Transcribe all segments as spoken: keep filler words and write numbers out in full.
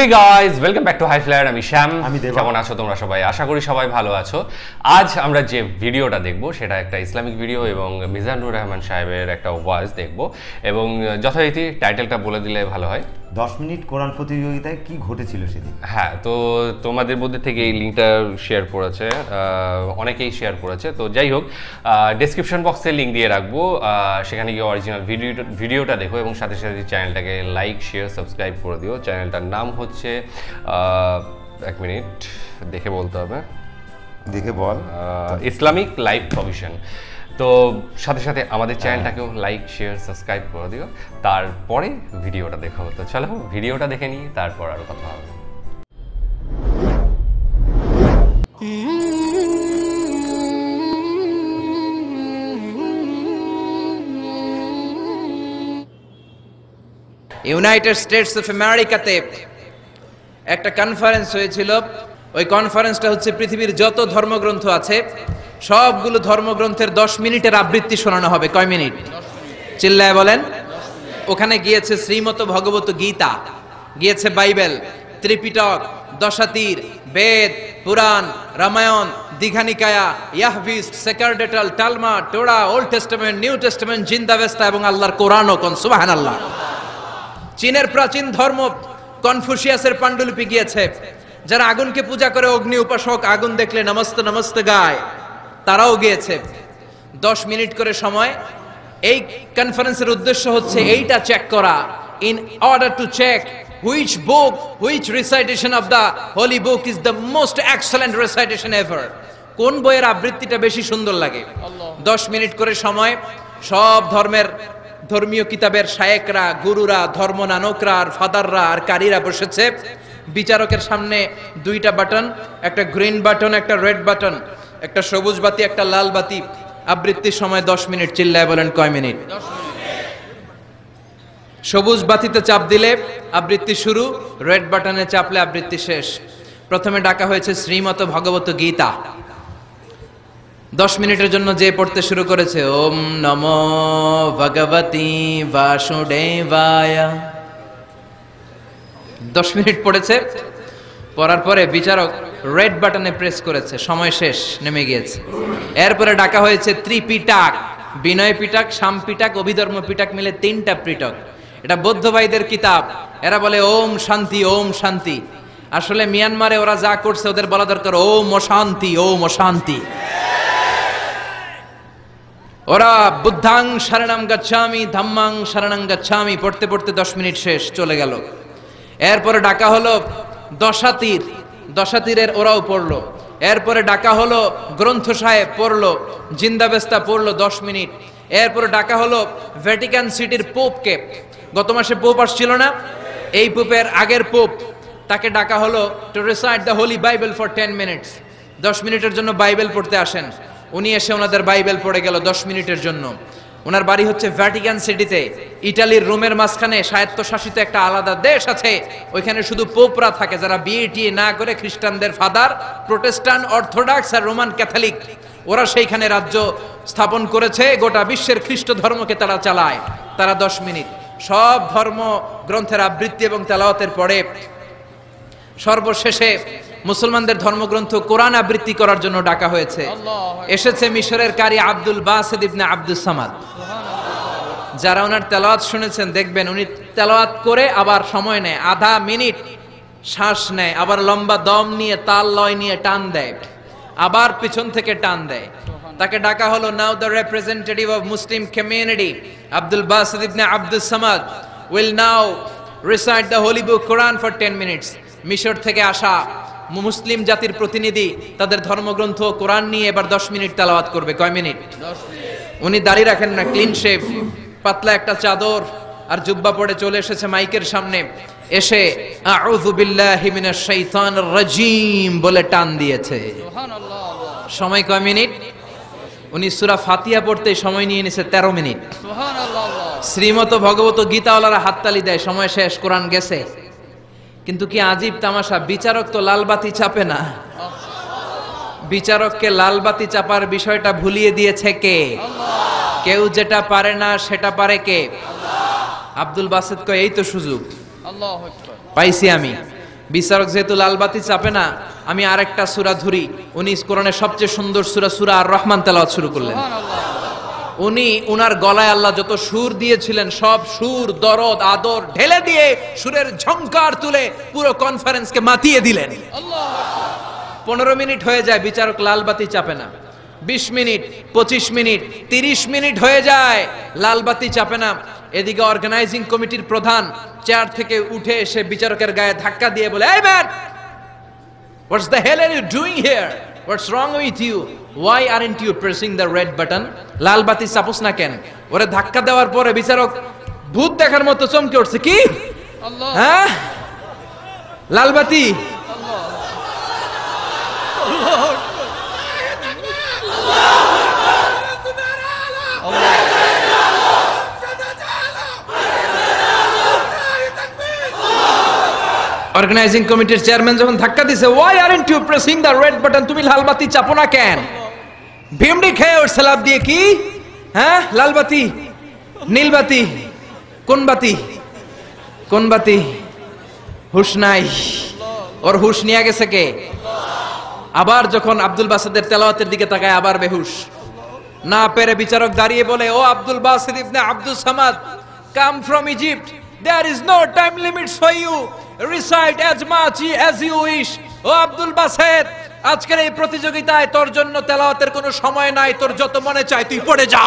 Hey guys, welcome back to Hi Flyer. I'm Isham. আমি দেব। কেমন আছো তোমরা সবাই? আশা করি সবাই ভালো আছো। আজ আমরা যে ভিডিওটা দেখব সেটা একটা ইসলামিক ভিডিও এবং মিজানুর রহমান সাহেবের একটা ওয়াজ দেখব এবং যথারীতি টাইটেলটা বলে দিলে ভালো হয়। দশ মিনিট কোরআন প্রতিযোগিতায় কি ঘটেছিল সেদিন? হ্যাঁ, তো তোমাদের মধ্যে থেকে এই লিংকটা শেয়ার করেছে, অনেকেই শেয়ার করেছে। তো যাই হোক, ডেসক্রিপশন বক্সে লিংক দিয়ে রাখবো, সেখানে গিয়ে অরিজিনাল ভিডিও ভিডিওটা দেখো এবং সাথে সাথে চ্যানেলটাকে লাইক, শেয়ার, সাবস্ক্রাইব করে দিও। চ্যানেলটার নাম হচ্ছে, এক মিনিট দেখে বলতে হবে, দেখে বল, ইসলামিক লাইফ প্রভিশন। তো সাথে সাথে আমাদের চ্যানেলটাকেও লাইক, শেয়ার, সাবস্ক্রাইব করে দিও, তারপরে ভিডিওটা দেখো। তো চলো ভিডিওটা দেখে নিই, তারপর আরও কথা হবে। ইউনাইটেড স্টেটস অফ আমেরিকাতে একটা কনফারেন্স হয়েছিল। ওই কনফারেন্সটা হচ্ছে পৃথিবীর যত ধর্মগ্রন্থ আছে সবগুলো ধর্মগ্রন্থের দশ মিনিটের আবৃত্তি শোনানো হবে। কয় মিনিট? চিল্লায় বলেন। ওখানে গিয়েছে শ্রীমত ভগবত গীতা, গিয়েছে বাইবেল, ত্রিপিটক, দশাতীর, Veda, Purana, Ramayana, Digha Nikaya, Yahwist, sacerdotal, Talmud, Torah, old testament, new testament, Zend Avesta এবং আল্লাহর কোরআনও। কোন সুবহানাল্লাহ। চীনের প্রাচীন ধর্ম কনফুসিয়াসের পাণ্ডুলিপি গিয়েছে। যারা আগুনকে পূজা করে, অগ্নি উপাসক, আগুন দেখলে নমস্তে নমস্তে গায়, তারাও গিয়েছে। দশ মিনিট করে সময়। এই কনফারেন্সের উদ্দেশ্য হচ্ছে এইটা চেক করা, in order to check which book, which recitation of the holy book is the most excellent recitation ever. কোন বইয়ের আবৃত্তিটা বেশি সুন্দর লাগে। দশ মিনিট করে সময়। সব ধর্মের ধর্মীয় কিতাবের শায়েকরা, গুরুরা, ধর্মনানকরা আর ফাদাররা আর কারীরা বসেছে। বিচারকের সামনে দুইটা বাটন, একটা গ্রিন বাটন, একটা রেড বাটন, একটা সবুজ বাতি, একটা লাল বাতি। আবৃত্তির সময় দশ মিনিট। চিল্লায় বলেন কয় মিনিট? সবুজ বাতিতে চাপ দিলে আবৃত্তি শুরু, রেড বাটনে চাপলে আবৃত্তি শেষ। প্রথমে ডাকা হয়েছে শ্রীমত ভগবত গীতা। দশ মিনিটের জন্য যে পড়তে শুরু করেছে, ওম নমো ভগবতী বাসুদেবায়া, দশ মিনিট পড়েছে। পড়ার পরে বিচারক রেড বাটনে প্রেস করেছে, সময় শেষ, নেমে গিয়েছে। এরপরে ডাকা হয়েছে ত্রিপিটাক, বিনয় পিটাক, সাম পিটাক, অভিধর্ম পিটাক, মিলে তিনটা পিটক। এটা বৌদ্ধ ভাইদের কিতাব। এরা বলে ওম শান্তি, ওম শান্তি। আসলে মিয়ানমারে ওরা যা করছে ওদের বলা দরকার ওম অশান্তি, ওম অশান্তি। ওরা বুদ্ধাং শরণং গচ্ছামি, ধাম্মাং শরণং গচ্ছামি পড়তে পড়তে দশ মিনিট শেষ, চলে গেল। এরপরে ডাকা হলো দশাতীর, দশাতীরের ওরাও পড়লো। এরপরে ডাকা হলো গ্রন্থ সাহেব, পড়লো জিন্দাবেস্তা, পড়লো দশ মিনিট। এরপরে ডাকা হলো ভ্যাটিকান সিটির পোপকে। গত মাসে পোপ আসছিল না, এই পোপের আগের পোপ, তাকে ডাকা হলো to recite the holy Bible for ten minutes. দশ মিনিটের জন্য বাইবেল পড়তে আসেন। উনি এসে ওনাদের বাইবেল পড়ে গেল দশ মিনিটের জন্য। ওনার বাড়ি হচ্ছে ভ্যাটিকান সিটিতে, ইটালির রোমের মাঝখানে স্বায়ত্তশাসিত একটা আলাদা দেশ আছে। ওইখানে শুধু পোপরা থাকে যারা বিয়ে টিয়ে না করে, খ্রিস্টানদের ফাদার, প্রোটেস্টান্ট, অর্থোডক্স আর রোমান ক্যাথলিক, ওরা সেইখানে রাজ্য স্থাপন করেছে। গোটা বিশ্বের খ্রিস্ট ধর্মকে তারা চালায়। তারা দশ মিনিট সব ধর্ম গ্রন্থের আবৃত্তি এবং তেলাওয়াতের পরে সর্বশেষে মুসলমানদের ধর্মগ্রন্থ কোরআন আবৃত্তি করার জন্য ডাকা হয়েছে। এসেছে মিশরের কারি Abdul Basit ibn Abdus Samad. যারা ওনার তেলাওয়াত শুনেছেন দেখবেন উনি তেলাওয়াত করে আবার সময় নেয়, আধা মিনিট শ্বাস নেয়, আবার লম্বা দম নিয়ে তাল লয় নিয়ে টান দেয়, আবার পিছন থেকে টান দেয়। তাকে ডাকা হলো now the representative of Muslim community Abdul Basit ibn Abdus Samad will now recite the holy book Quran for ten minutes. মিশর থেকে আসা মুসলিম জাতির প্রতিনিধি তাদের ধর্মগ্রন্থ কোরআন নিয়ে এবার দশ মিনিট তেলাওয়াত করবে। কয় মিনিট? উনি দাড়ি রাখেন না, ক্লিন শেভ, পাতলা একটা চাদর আর জুব্বা পরে চলে এসেছে মাইকের সামনে। এসে আউযু বিল্লাহি মিনাশ শাইতানির রাজীম বলে টান দিয়েছে। সুবহানাল্লাহ। সময় কয় মিনিট? উনি সূরা ফাতিহা পড়তে সময় নিয়ে নিছে তেরো মিনিট। সুবহানাল্লাহ। শ্রীমত ভগবত গীতাওয়ালারা হাততালি দেয়, সময় শেষ, কোরআন গেছে। কিন্তু কি আজীব তামাশা, বিচারক তো লালবাতি চাপে না। বিচারককে লালবাতি চাপার বিষয়টা ভুলিয়ে দিয়েছে কে? কেউ যেটা পারে না সেটা পারে কে? আব্দুল বাসেদ কয় এই তো সুযোগ পাইছি আমি। বিচারক যেহেতু লালবাতি চাপে না, আমি আর একটা সূরা ধরি। উনি কোরআনের সবচেয়ে সুন্দর সূরা সূরা আর রহমান তেলাওয়াত শুরু করলেন। উনি উনার গলায় আল্লাহ যত সুর দিয়েছিলেন সব সুর দরদ আদর ঢেলে দিয়ে সুরের ঝংকার তুলে পুরো কনফারেন্সকে মাতিয়ে দিলেন। পনেরো মিনিট হয়ে যায়, বিচারক লালবাতি চাপে না। বিশ মিনিট, পঁচিশ মিনিট, তিরিশ মিনিট হয়ে যায়, লালবাতি চাপে না। এদিকে অর্গানাইজিং কমিটির প্রধান চেয়ার থেকে উঠে এসে বিচারকের গায়ে ধাক্কা দিয়ে বলে, এই man, what's the hell are you doing here? What's wrong with you? Why aren't you pressing the red button? লাল বাতি চাপোস না কেন? ওরে ধাক্কা দেওয়ার পরে বিচারক ভূত দেখার মতো চমকে উঠছে। কি আল্লাহ, হ্যাঁ লাল বাতি, অর্গানাইজিং কমিটির চেয়ারম্যান যখন ধাক্কা দিছে, why aren't you pressing the red button? তুমি লাল বাতি চাপো না কেন? ভীমড়ি খেয়ে ওর সালাব দিয়ে কি, হ্যাঁ লাল বাতি, নীল বাতি, কোন বাতি, কোন বাতি? হুশ নাই ওর, হুশ নিয়ে গেছে কে? আবার যখন আব্দুল বাসেদের তেলাওয়াতের দিকে তাকায়, আবার বেহুশ। না পেরে বিচারক দাঁড়িয়ে বলে, ও Abdul Based ibn Abdus Samad, come from Egypt, there is no time limits for you, recite as much as you wish. ও আব্দুল বাসেদ, আজকের এই প্রতিযোগিতায় তোর জন্য তেলাওয়াতের কোনো সময় নাই, তোর যত মনে চায় তুই পড়ে যা।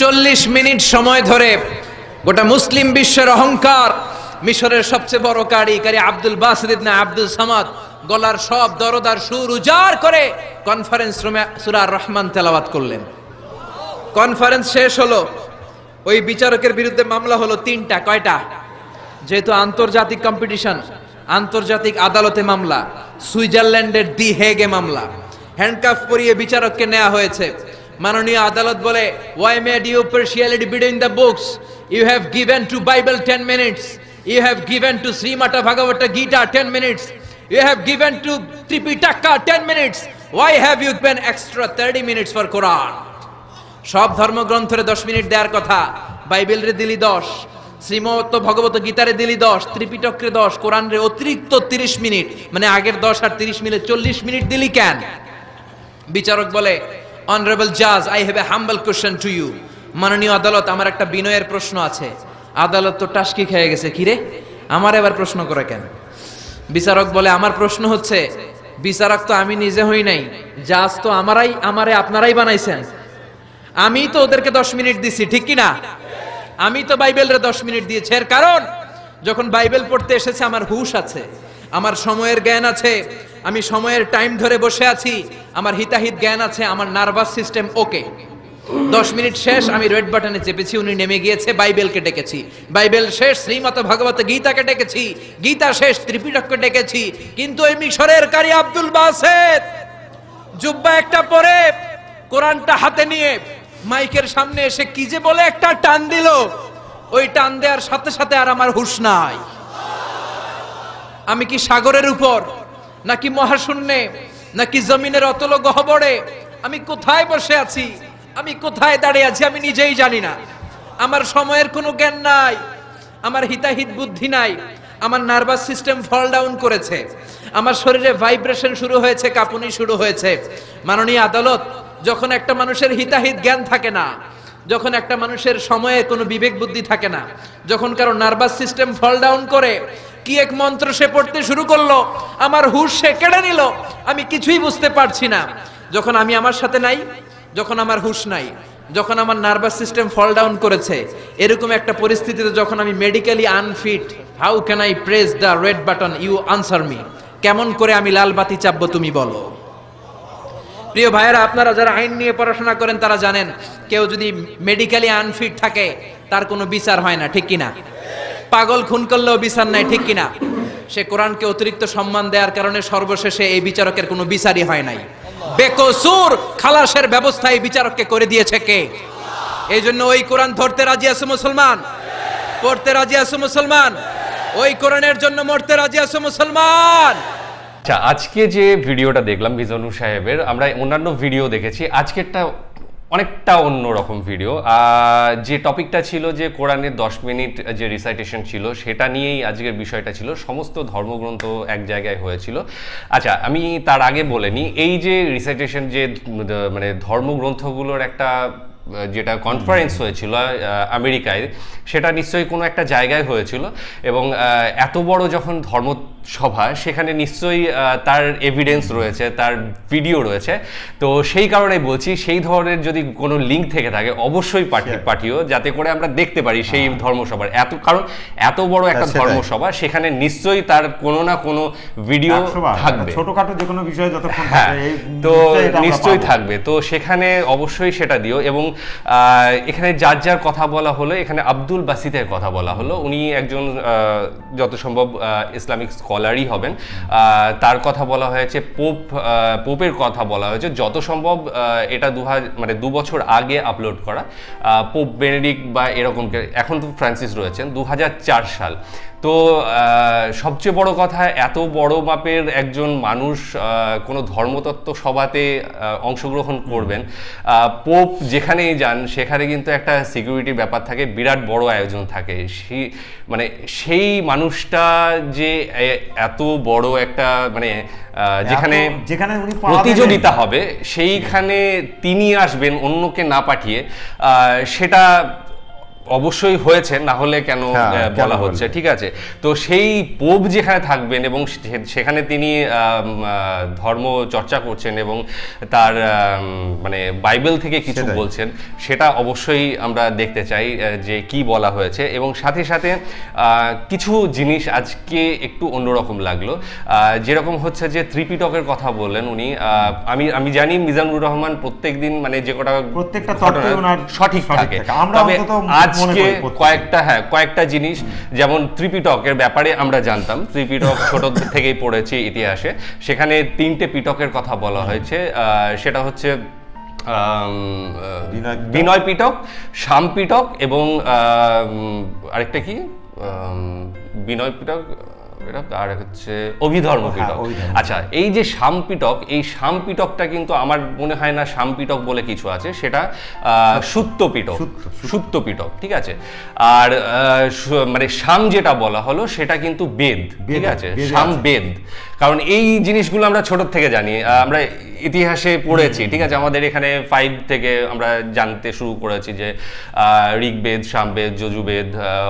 চল্লিশ মিনিট সময় ধরে গোটা মুসলিম বিশ্বের অহংকার, মিশরের সবচেয়ে বড় কারি কারি Abdul Basit ibn Abdus Samad গলার সব দরদার সুর উজাড় করে কনফারেন্স রুমে সূরা রহমান তেলাওয়াত করলেন। কনফারেন্স শেষ হলো। ওই বিচারকের বিরুদ্ধে মামলা হলো তিনটা। কয়টা? যেহেতু আন্তর্জাতিক কম্পিটিশন, আন্তর্জাতিক আদালতে মামলা। সুইজারল্যান্ডের দি হেগে মামলা। হ্যান্ডকাফ পরিয়ে বিচারককে নেওয়া হয়েছে। মাননীয় আদালত বলে, why made you partiality between the books? You have given to Bible ten minutes, you have given to Srimad Bhagavata Gita ten minutes, you have given to Tripitaka ten minutes, why have you given extra thirty minutes for Quran? সব ধর্মগ্রন্থরে দশ minute দেওয়ার কথা, Bible রে দিলি দশ, শ্রীমদ ভগবত গীতা রে দিলি দশ, ত্রিপিটক রে দশ, কোরআন রে অতিরিক্ত তিরিশ মিনিট, মানে আগের দশ আর তিরিশ মিলে চল্লিশ মিনিট দিলি কেন? বিচারক বলে, honorable judge, I have a humble question to you. মাননীয় আদালত, আমার একটা বিনয়ের প্রশ্ন আছে। আদালত তো টাস্কি খেয়ে গেছে, কি রে আমার এবার প্রশ্ন করে কেন? বিচারক বলে, আমার প্রশ্ন হচ্ছে, বিচারক তো আমি নিজে হই নাই, জাজ তো আমারাই, আমারে আপনারাই বানাইছেন। আমি তো ওদেরকে দশ মিনিট দিছি, ঠিক কি না? আমি তো বাইবেলরে দশ মিনিট দিয়েছি, এর কারণ যখন বাইবেল পড়তে এসেছে আমার হুশ আছে, আমার সময়ের জ্ঞান আছে, আমি সময়ের টাইম ধরে বসে আছি, আমার হিতাহিত জ্ঞান আছে, আমার নার্ভাস সিস্টেম ওকে। দশ মিনিট শেষ, আমি রেড বাটনে চেপেছি, উনি নেমে গিয়েছে, বাইবেলকে ডেকেছি, বাইবেল শেষ, শ্রীমদ ভগবত গীতাকে ডেকেছি, গীতা শেষ, ত্রিপিটককে ডেকেছি, কিন্তু ওই মিশরের কারি আব্দুল বাসেদ জুব্বা একটা পরে কোরআনটা হাতে নিয়ে মাইকের সামনে এসে কি যে বলে একটা টান দিল, ওই টান দেওয়ার সাথে সাথে আর আমার হুঁশ নাই। আমি কি সাগরের উপর, নাকি মহাশূন্যে, নাকি জমিনের অতল গহ্বরে? আমি কোথায় বসে আছি, আমি কোথায় দাঁড়িয়ে আছি, আমি নিজেই জানি না। আমার সময়ের কোনো জ্ঞান নাই, আমার হিতাহিত বুদ্ধি নাই, আমার নার্ভাস সিস্টেম ফল ডাউন করেছে, আমার শরীরে ভাইব্রেশন শুরু হয়েছে, কাঁপুনি শুরু হয়েছে। মাননীয় আদালত, যখন একটা মানুষের হিতাহিত জ্ঞান থাকে না, যখন একটা মানুষের সময়ে কোনো বিবেক বুদ্ধি থাকে না, যখন কারো নার্ভাস সিস্টেম ফল ডাউন করে, কি এক মন্ত্র সে পড়তে শুরু করলো, আমার হুশ সে কেড়ে নিল, আমি কিছুই বুঝতে পারছি না। যখন আমি আমার সাথে নাই, যখন আমার হুশ নাই, যখন আমার নার্ভাস সিস্টেম ফল ডাউন করেছে, এরকম একটা পরিস্থিতিতে যখন আমি medically unfit, how can I press the red button? You answer me. কেমন করে আমি লাল বাতি চাপবো, তুমি বলো। প্রিয় ভাইয়েরা, আপনারা যারা আইন নিয়ে পড়াশোনা করেন তারা জানেন, কেউ যদি মেডিকেলি আনফিট থাকে তার কোনো বিচার হয় না, ঠিক কিনা? পাগল খুন করলেও বিচার নাই, ঠিক কিনা? সে কোরআনকে অতিরিক্ত সম্মান দেওয়ার কারণে সর্বশেষে এই বিচারকের কোনো বিচারই হয় নাই। বেকসুর খালাসের ব্যবস্থা এই বিচারককে করে দিয়েছে কে? এই জন্য ওই কোরআন ধরতে রাজি আছে মুসলমান? পড়তে রাজি আছো মুসলমান? ওই কোরআনের জন্য মরতে রাজি আছো মুসলমান? আচ্ছা, আজকে যে ভিডিওটা দেখলাম মিজানুর সাহেবের, আমরা অন্যান্য ভিডিও দেখেছি, আজকেরটা অনেকটা অন্যরকম ভিডিও। যে টপিকটা ছিল যে কোরআনের দশ মিনিট যে রিসাইটেশন ছিল সেটা নিয়েই আজকের বিষয়টা ছিল, সমস্ত ধর্মগ্রন্থ এক জায়গায় হয়েছিল। আচ্ছা, আমি তার আগে বলে নিই, এই যে রিসাইটেশন যে মানে ধর্মগ্রন্থগুলোর একটা যেটা কনফারেন্স হয়েছিল আমেরিকায়, সেটা নিশ্চয়ই কোনো একটা জায়গায় হয়েছিল এবং এত বড় যখন ধর্ম সভা, সেখানে নিশ্চয়ই তার এভিডেন্স রয়েছে, তার ভিডিও রয়েছে। তো সেই কারণে বলছি, সেই ধরনের যদি কোনো লিঙ্ক থেকে থাকে অবশ্যই পাঠিয়ে পাঠিও, যাতে করে আমরা দেখতে পারি সেই ধর্মসভার। এত কারণ এত বড় একটা ধর্মসভা, সেখানে নিশ্চয়ই তার কোনো না কোনো ভিডিও থাকবে, ছোটখাটো যে কোনো বিষয় যতক্ষণ থাকে তো নিশ্চয়ই থাকবে। তো সেখানে অবশ্যই সেটা দিও। এবং এখানে যার যার কথা বলা হলো, এখানে আব্দুল বাসিতের কথা বলা হলো, উনি একজন যত সম্ভব ইসলামিক স্কলারই হবেন। তার কথা বলা হয়েছে, পোপ পোপের কথা বলা হয়েছে, যত সম্ভব এটা দু মানে দু বছর আগে আপলোড করা, পোপ বেনেডিক্ট বা এরকম, এখন তো ফ্রান্সিস রয়েছেন, দু হাজার চার সাল। তো সবচেয়ে বড় কথা, এত বড় মাপের একজন মানুষ কোনো ধর্মতত্ত্ব সভাতে অংশগ্রহণ করবেন, পোপ যেখানেই যান সেখানে কিন্তু একটা সিকিউরিটির ব্যাপার থাকে, বিরাট বড় আয়োজন থাকে। সেই মানে সেই মানুষটা যে এত বড় একটা মানে যেখানে যেখানে প্রতিযোগিতা হবে, সেইখানে তিনি আসবেন অন্যকে না পাঠিয়ে, সেটা অবশ্যই হয়েছে, না হলে কেন বলা হচ্ছে, ঠিক আছে? তো সেই পোপ যেখানে থাকবেন এবং সেখানে তিনি ধর্ম চর্চা করছেন এবং তার মানে বাইবেল থেকে কিছু বলছেন, সেটা অবশ্যই আমরা দেখতে চাই যে কি বলা হয়েছে। এবং সাথে সাথে কিছু জিনিস আজকে একটু অন্যরকম লাগলো, যেরকম হচ্ছে যে ত্রিপিটকের কথা বললেন উনি। আমি আমি জানি মিজানুর রহমান প্রত্যেক দিন মানে যে কটা প্রত্যেকটা সঠিক থাকে, তবে আজকে কয়েকটা হ্যাঁ কয়েকটা জিনিস, যেমন ত্রিপিটকের ব্যাপারে আমরা জানতাম, ত্রিপিটক ছোট থেকেই পড়েছি ইতিহাসে, সেখানে তিনটে পিটকের কথা বলা হয়েছে, সেটা হচ্ছে বিনয় পিটক, শাম পিটক এবং আরেকটা কি বিনয় পিটক, আর হচ্ছে অভিধর্ম পিটক। আচ্ছা, এই যে শাম পিটক, এই শাম পিটকটা কিন্তু আমার মনে হয় না শাম পিটক বলে কিছু আছে, সেটা সুত্ত পিটক, সুত্ত পিটক, ঠিক আছে? আর মানে শাম যেটা বলা হলো সেটা কিন্তু বেদ, ঠিক আছে, শাম বেদ। কারণ এই জিনিসগুলো আমরা ছোট থেকে জানি, আমরা ইতিহাসে পড়েছি, ঠিক আছে? আমাদের এখানে ফাইভ থেকে আমরা জানতে শুরু করেছি যে ঋগ্বেদ, সামবেদ, যজুবেদ,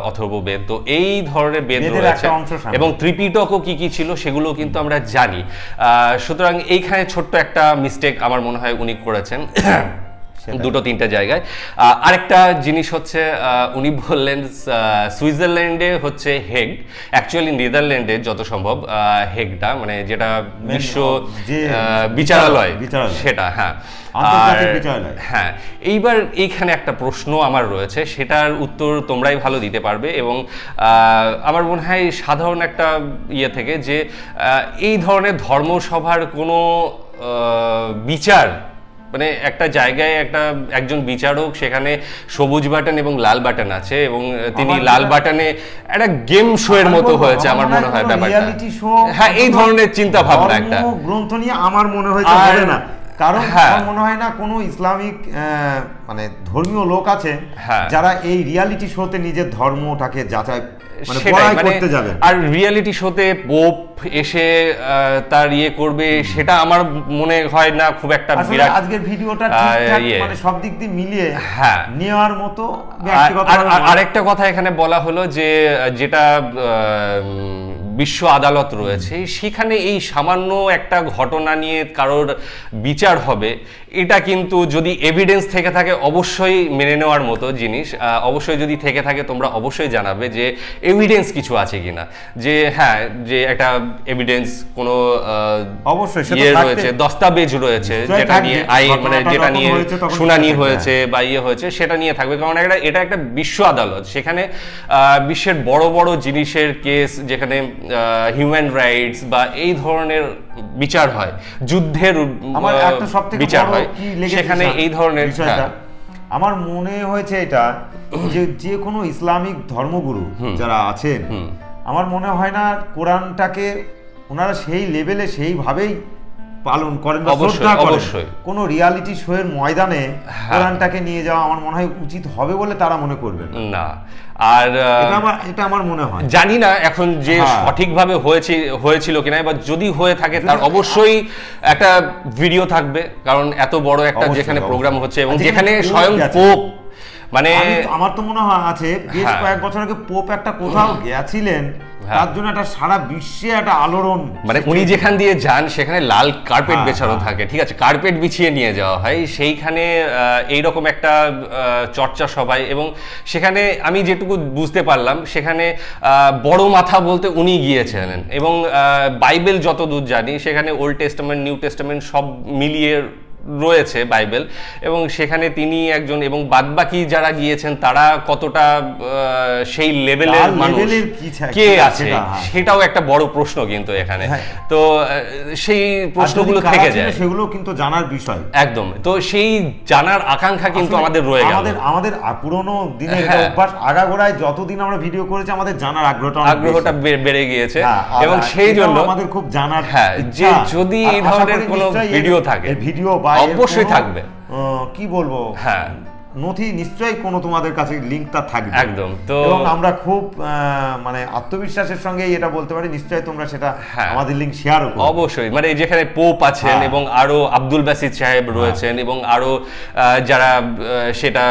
অথর্ববেদ, তো এই ধরনের বেদ রয়েছে এবং ত্রিপিটকও কি কি ছিল সেগুলো কিন্তু আমরা জানি। সুতরাং এইখানে ছোট্ট একটা মিস্টেক আমার মনে হয় উনি করেছেন দুটো তিনটা জায়গায়। আরেকটা জিনিস হচ্ছে উনি বললেন সুইজারল্যান্ডে হচ্ছে হেগ, অ্যাকচুয়ালি নেদারল্যান্ডে যত সম্ভব হেগটা মানে যেটা বিশ্ব বিচারালয়, সেটা হ্যাঁ হ্যাঁ এইবার এইখানে একটা প্রশ্ন আমার রয়েছে, সেটার উত্তর তোমরাই ভালো দিতে পারবে। এবং আমার মনে হয় সাধারণ একটা ইয়ে থেকে যে এই ধরনের ধর্মসভার কোনো বিচার মানে একটা জায়গায় একটা একজন বিচারক, সেখানে সবুজ বাটন এবং লাল বাটন আছে এবং তিনি লাল বাটনে একটা গেম শো এর মতো হয়েছে আমার মনে হয় ব্যাপারটা, হ্যাঁ এই ধরনের চিন্তা ভাবনা একটা গ্রন্থ নিয়ে আমার মনে হয় হবে না। কারণ আমার মনে হয় না কোনো ইসলামিক মানে ধর্মীয় লোক আছে যারা এই রিয়ালিটি শোতে নিজের ধর্মটাকে যাচাই করতে যাবে। আর রিয়ালিটি শোতে পোপ এসে তার ইয়ে করবে, সেটা আমার মনে হয় না খুব একটা বিরাট। আজকের ভিডিওটা মানে সব দিক দিয়ে মিলিয়ে হ্যাঁ নেওয়ার মতো। আরেকটা কথা এখানে বলা হলো যে যেটা বিশ্ব আদালত রয়েছে, সেখানে এই সামান্য একটা ঘটনা নিয়ে কারোর বিচার হবে, এটা কিন্তু যদি এভিডেন্স থেকে থাকে অবশ্যই মেনে নেওয়ার মতো জিনিস। অবশ্যই যদি থেকে থাকে তোমরা অবশ্যই জানাবে যে এভিডেন্স কিছু আছে কিনা, যে হ্যাঁ যে একটা এভিডেন্স কোনো অবশ্যই ইয়ে রয়েছে, দস্তাবেজ রয়েছে যেটা নিয়ে আইন মানে যেটা নিয়ে শুনানি হয়েছে বা ইয়ে হয়েছে, সেটা নিয়ে থাকবে। কারণ একটা এটা একটা বিশ্ব আদালত, সেখানে বিশ্বের বড় বড় জিনিসের কেস, যেখানে হিউম্যান রাইটস বা এই ধরনের বিচার হয়, যুদ্ধের বিচার হয়, সেখানে এই ধরনের। আমার মনে হয়েছে এটা যে যে কোনো ইসলামিক ধর্মগুরু যারা আছেন আমার মনে হয় না কোরআনটাকে ওনারা সেই লেভেলে সেইভাবেই পালন করেন বা শ্রদ্ধা করেন। কোনো রিয়ালিটি শো এর ময়দানে কোরআনটাকে নিয়ে যাওয়া আমার মনে হয় উচিত হবে বলে তারা মনে করবেন না। আর এটা আমার মনে হয়, জানি না এখন যে সঠিকভাবে হয়েছে হয়েছিল কিনা, বা যদি হয়ে থাকে তার অবশ্যই একটা ভিডিও থাকবে, কারণ এত বড় একটা যেখানে প্রোগ্রাম হচ্ছে এবং যেখানে স্বয়ং পোপ, মানে আমার তো মনে হয় আছে বেশ কয়েক বছর আগে পোপ একটা কোথাও গেছিলেন, তার জন্য একটা সারা বিশ্বে একটা আলোড়ন, মানে উনি যেখান দিয়ে যান সেখানে লাল কার্পেট বেছানো থাকে, ঠিক আছে, কার্পেট বিছিয়ে নিয়ে যাওয়া হয়, সেইখানে এইরকম একটা চর্চা সবাই। এবং সেখানে আমি যেটুকু বুঝতে পারলাম সেখানে বড় মাথা বলতে উনি গিয়েছিলেন, এবং বাইবেল যতদূর জানি সেখানে ওল্ড টেস্টামেন্ট নিউ টেস্টামেন্ট সব মিলিয়ে রয়েছে বাইবেল, এবং সেখানে তিনি একজন, এবং বাদবাকি যারা গিয়েছেন তারা কতটা সেই লেভেলের মানুষ কে আছে সেটাও একটা বড় প্রশ্ন কিন্তু এখানে। তো সেই প্রশ্নগুলো থেকে যায়, সেগুলো কিন্তু জানার বিষয় একদম। তো সেই জানার আকাঙ্ক্ষা কিন্তু আমাদের রয়ে গেল, আমাদের আমাদের পুরনো দিনের অভ্যাস, আগাগোড়ায় যতদিন আমরা ভিডিও করেছি আমাদের জানার আগ্রহটা আগ্রহটা বেড়ে গিয়েছে, এবং সেই জন্য আমাদের খুব জানার, হ্যাঁ, যে যদি এই ধরনের কোনো ভিডিও থাকে, ভিডিও অবশ্যই থাকবে, কি বলবো, হ্যাঁ, নথি নিশ্চয়ই কোনো তোমাদের কাছে লিংকটা থাকবে একদম। তো আমরা খুব মানে আত্মবিশ্বাসের সঙ্গে এটা বলতে পারি নিশ্চয়ই তোমরা সেটা আমাদের লিংক শেয়ার করো অবশ্যই, মানে যেখানে পোপ আছেন এবং আরো আব্দুল বাসিদ সাহেব রয়েছেন এবং আরো যারা সেটা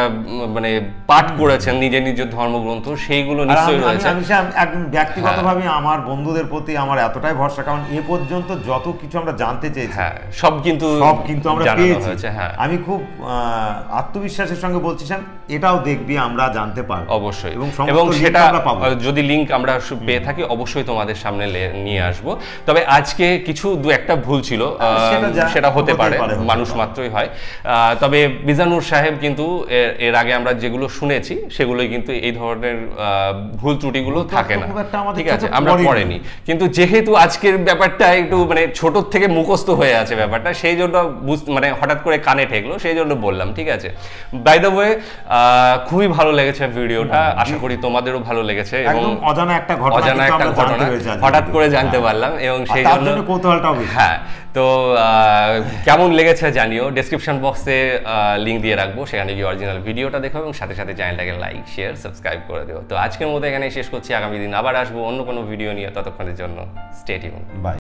মানে পাঠ করেছেন নিজের নিজের ধর্মগ্রন্থ, সেইগুলো নিশ্চয়ই রয়েছে। আমি একদম ব্যক্তিগতভাবে আমার বন্ধুদের প্রতি আমার এতটাই ভরসা, কারণ এ পর্যন্ত যত কিছু আমরা জানতে চেয়েছি সব কিন্তু সব কিন্তু আমরা পেয়েছি। আমি খুব আত্মবিশ্বাসের সঙ্গে বলছিলাম এটাও দেখবি আমরা জানতে পারব অবশ্যই, এবং সেটা যদি লিংক আমরা পেয়ে থাকি অবশ্যই তোমাদের সামনে নিয়ে আসব। তবে আজকে কিছু দু একটা ভুল ছিল, সেটা হতে পারে, মানুষ মাত্রই হয়। তবে মিজানুর সাহেব কিন্তু এর আগে আমরা যেগুলো শুনেছি সেগুলোই কিন্তু এই ধরনের ভুল ত্রুটিগুলো থাকে না, ঠিক আছে, আমরা পড়েনি, কিন্তু যেহেতু আজকের ব্যাপারটা একটু মানে ছোট থেকে মুখস্থ হয়ে আছে ব্যাপারটা, সেই জন্য মানে হঠাৎ করে কানে ঠেকলো, সেই জন্য বললাম, ঠিক আছে। বাই দ্য ওয়ে, খুবই ভালো লেগেছে ভিডিওটা, আশা করি তোমাদেরও ভালো লেগেছে, এবং অজানা একটা ঘটনা হঠাৎ করে জানতে পারলাম, এবং সেই জন্য কৌতূহলটাও, হ্যাঁ। তো কেমন লেগেছে জানিও, ডেসক্রিপশন বক্সে লিঙ্ক দিয়ে রাখবো, সেখানে গিয়ে অরিজিনাল ভিডিওটা দেখো, এবং সাথে সাথে চ্যানেলটাকে লাইক শেয়ার সাবস্ক্রাইব করে দিও। তো আজকের মতো এখানে শেষ করছি, আগামী দিন আবার আসবো অন্য কোনো ভিডিও নিয়ে, ততক্ষণের জন্য স্টে টিউন, বাই।